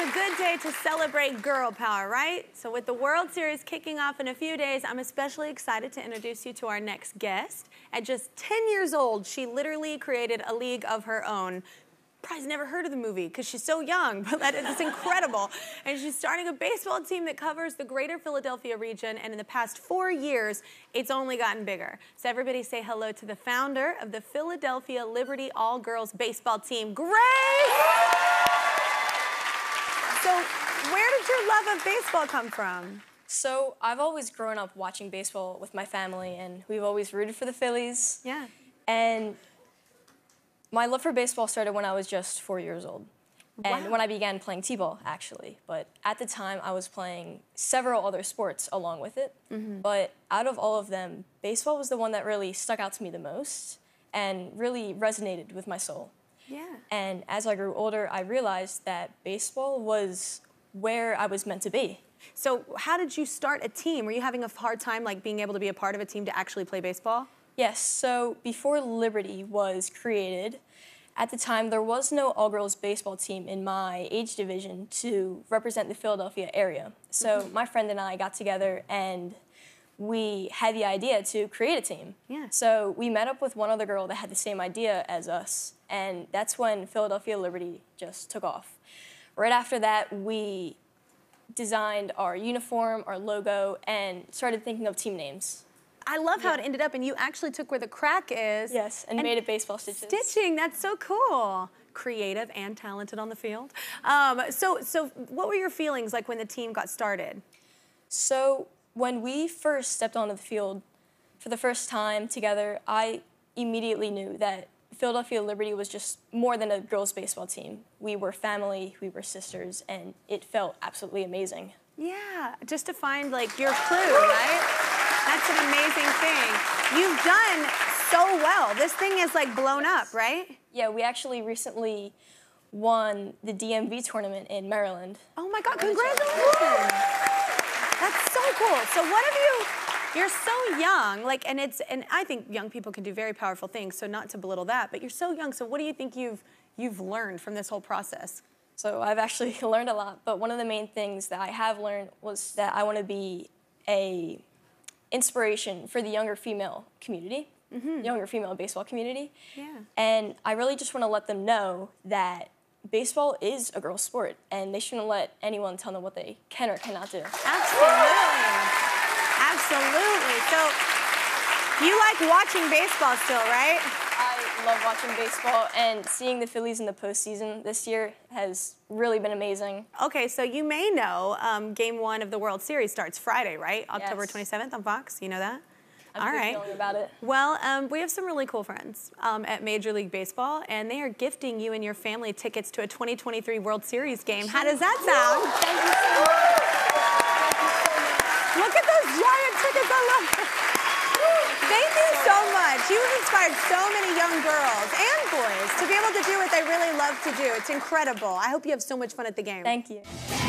a good day to celebrate girl power, right? So with the World Series kicking off in a few days, I'm especially excited to introduce you to our next guest. At just 10 years old, she literally created a league of her own. Probably never heard of the movie because she's so young, but that is incredible. And she's starting a baseball team that covers the greater Philadelphia region, and in the past 4 years, it's only gotten bigger. So everybody say hello to the founder of the Philadelphia Liberty All-Girls Baseball Team, Grace! So where did your love of baseball come from? So I've always grown up watching baseball with my family, and we've always rooted for the Phillies. Yeah. And my love for baseball started when I was just 4 years old. Wow. And when I began playing t-ball, actually. But at the time, I was playing several other sports along with it. Mm-hmm. But out of all of them, baseball was the one that really stuck out to me the most and really resonated with my soul. Yeah. And as I grew older, I realized that baseball was where I was meant to be. So how did you start a team? Were you having a hard time, like, being able to be a part of a team to actually play baseball? Yes, so before Liberty was created, at the time there was no all-girls baseball team in my age division to represent the Philadelphia area. So my friend and I got together and we had the idea to create a team. Yeah. So we met up with one other girl that had the same idea as us, and that's when Philadelphia Liberty just took off. Right after that, we designed our uniform, our logo, and started thinking of team names. I love how it ended up, and you actually took where the crack is. Yes, and made it baseball stitches. Stitching, that's so cool. Creative and talented on the field. So what were your feelings like when the team got started? So when we first stepped onto the field for the first time together, I immediately knew that Philadelphia Liberty was just more than a girls' baseball team. We were family, we were sisters, and it felt absolutely amazing. Yeah, just to find, like, your clue, right? That's an amazing thing. You've done so well. This thing is, like, blown up, right? Yeah, we actually recently won the DMV tournament in Maryland. Oh my God, congratulations! That's so cool. So what have you... You're so young, like, and I think young people can do very powerful things, so not to belittle that, but you're so young, so what do you think you've learned from this whole process? So I've actually learned a lot, but one of the main things that I have learned was that I want to be a inspiration for the younger female community, younger female baseball community. Yeah. And I really just want to let them know that baseball is a girl's sport, and they shouldn't let anyone tell them what they can or cannot do. Absolutely. Absolutely. So you like watching baseball still, right? I love watching baseball, and seeing the Phillies in the postseason this year has really been amazing. Okay, so you may know Game 1 of the World Series starts Friday, right? October 27th on Fox. You know that? I'm all right. Feeling about it. Well, we have some really cool friends at Major League Baseball, and they are gifting you and your family tickets to a 2023 World Series game. How does that sound? Thank you so much. Look at those giant tickets! I love it. Thank you so much. You have inspired so many young girls and boys to be able to do what they really love to do. It's incredible. I hope you have so much fun at the game. Thank you.